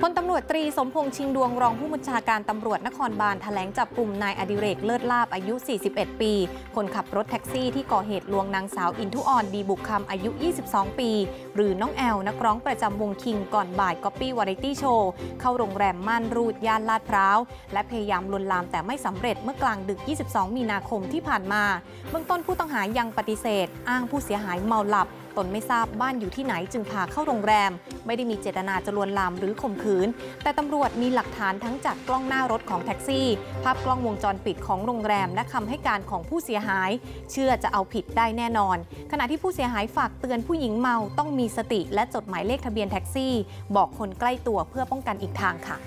พลตำรวจตรีสมพงษ์ชิงดวงรองผู้บัญชาการตำรวจนครบาลแถลงจับกลุ่มนายอดิเรกเลิศลาภอายุ41ปีคนขับรถแท็กซี่ที่ก่อเหตุลวงนางสาวอินทุออนดีบุกคำอายุ22ปีหรือน้องแอลนักร้องประจำวงคิงก่อนบ่ายก๊อปปี้วาไรตี้โชว์เข้าโรงแรมม่านรูดย่านลาดพร้าวและพยายามลวนลามแต่ไม่สำเร็จเมื่อกลางดึก22มีนาคมที่ผ่านมาเบื้องต้นผู้ต้องหายังปฏิเสธอ้างผู้เสียหายเมาหลับตนไม่ทราบบ้านอยู่ที่ไหนจึงพาเข้าโรงแรมไม่ได้มีเจตนาจะลวนลามหรือข่มขืนแต่ตำรวจมีหลักฐานทั้งจากกล้องหน้ารถของแท็กซี่ภาพกล้องวงจรปิดของโรงแรมและคำให้การของผู้เสียหายเชื่อจะเอาผิดได้แน่นอนขณะที่ผู้เสียหายฝากเตือนผู้หญิงเมาต้องมีสติและจดหมายเลขทะเบียนแท็กซี่บอกคนใกล้ตัวเพื่อป้องกันอีกทางค่ะ